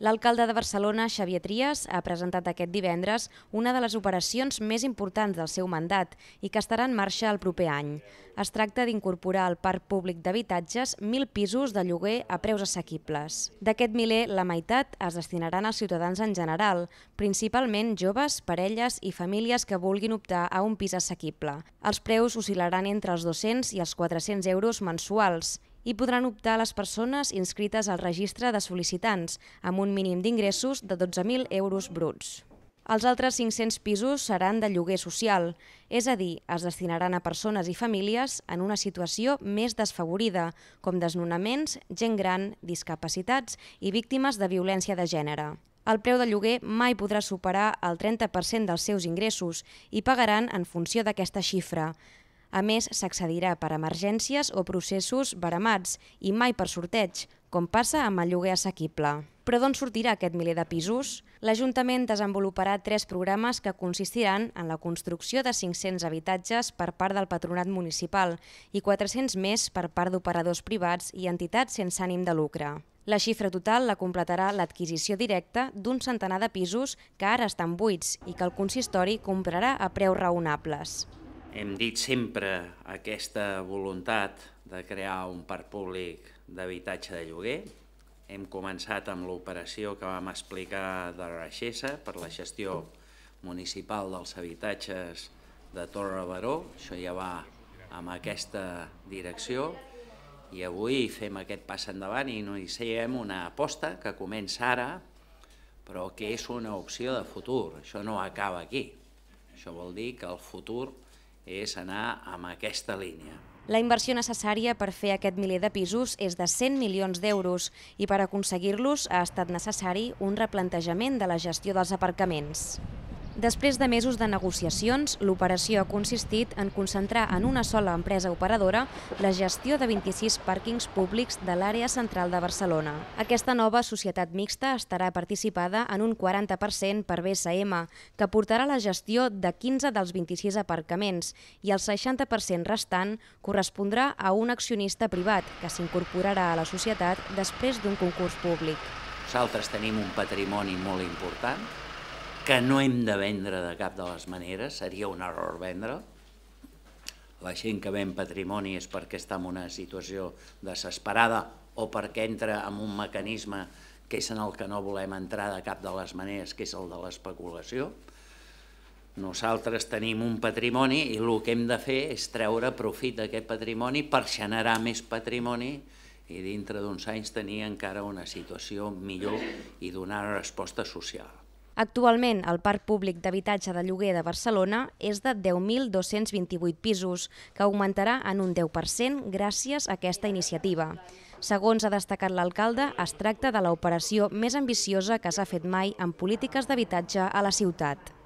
L'alcalde de Barcelona, Xavier Trias, ha presentat aquest divendres una de les operacions més importants del seu mandat i que estarà en marxa el proper any. Es tracta d'incorporar al Parc Públic d'Habitatges 1.000 pisos de lloguer a preus assequibles. D'aquest miler, la meitat es destinaran als ciutadans en general, principalment joves, parelles i famílies que vulguin optar a un pis assequible. Els preus oscil·laran entre els 200 i els 400 euros mensuals i podran optar les persones inscrites al registre de sol·licitants amb un mínim d'ingressos de 12.000 euros bruts. Els altres 500 pisos seran de lloguer social, és a dir, es destinaran a persones i famílies en una situació més desfavorida, com desnonaments, gent gran, discapacitats i víctimes de violència de gènere. El preu de lloguer mai podrà superar el 30% dels seus ingressos i pagaran en funció d'aquesta xifra. A més, s'accedirà per emergències o processos veremats i mai per sorteig, com passa amb el lloguer assequible. Però d'on sortirà aquest miler de pisos? L'Ajuntament desenvoluparà 3 programes que consistiran en la construcció de 500 habitatges per part del Patronat Municipal i 400 més per part d'operadors privats i entitats sense ànim de lucre. La xifra total la completarà l'adquisició directa d'un centenar de pisos que ara estan buits i que el consistori comprarà a preus raonables. Hem dit sempre aquesta voluntat de crear un parc públic d'habitatge de lloguer. Hem començat amb l'operació que vam explicar de Reixesa per la gestió municipal dels habitatges de Torre Baró. Això ja va amb aquesta direcció i avui fem aquest pas endavant i iniciem una aposta que comença ara però que és una opció de futur. Això no acaba aquí. Això vol dir que el futur és anar amb aquesta línia. La inversió necessària per fer aquest miler de pisos és de 100 milions d'euros i per aconseguir-los ha estat necessari un replantejament de la gestió dels aparcaments. Després de mesos de negociacions, l'operació ha consistit en concentrar en una sola empresa operadora la gestió de 26 pàrquings públics de l'àrea central de Barcelona. Aquesta nova societat mixta estarà participada en un 40% per BSM, que portarà la gestió de 15 dels 26 aparcaments i el 60% restant correspondrà a un accionista privat que s'incorporarà a la societat després d'un concurs públic. Nosaltres tenim un patrimoni molt important, que no hem de vendre de cap de les maneres, seria un error vendre'l. La gent que ven patrimoni és perquè està en una situació desesperada o perquè entra en un mecanisme que és en el que no volem entrar de cap de les maneres, que és el de l'especulació. Nosaltres tenim un patrimoni i el que hem de fer és treure profit d'aquest patrimoni per generar més patrimoni i dintre d'uns anys tenir encara una situació millor i donar resposta social. Actualment, el Parc Públic d'Habitatge de Lloguer de Barcelona és de 10.228 pisos, que augmentarà en un 10% gràcies a aquesta iniciativa. Segons ha destacat l'alcalde, es tracta de l'operació més ambiciosa que s'ha fet mai en polítiques d'habitatge a la ciutat.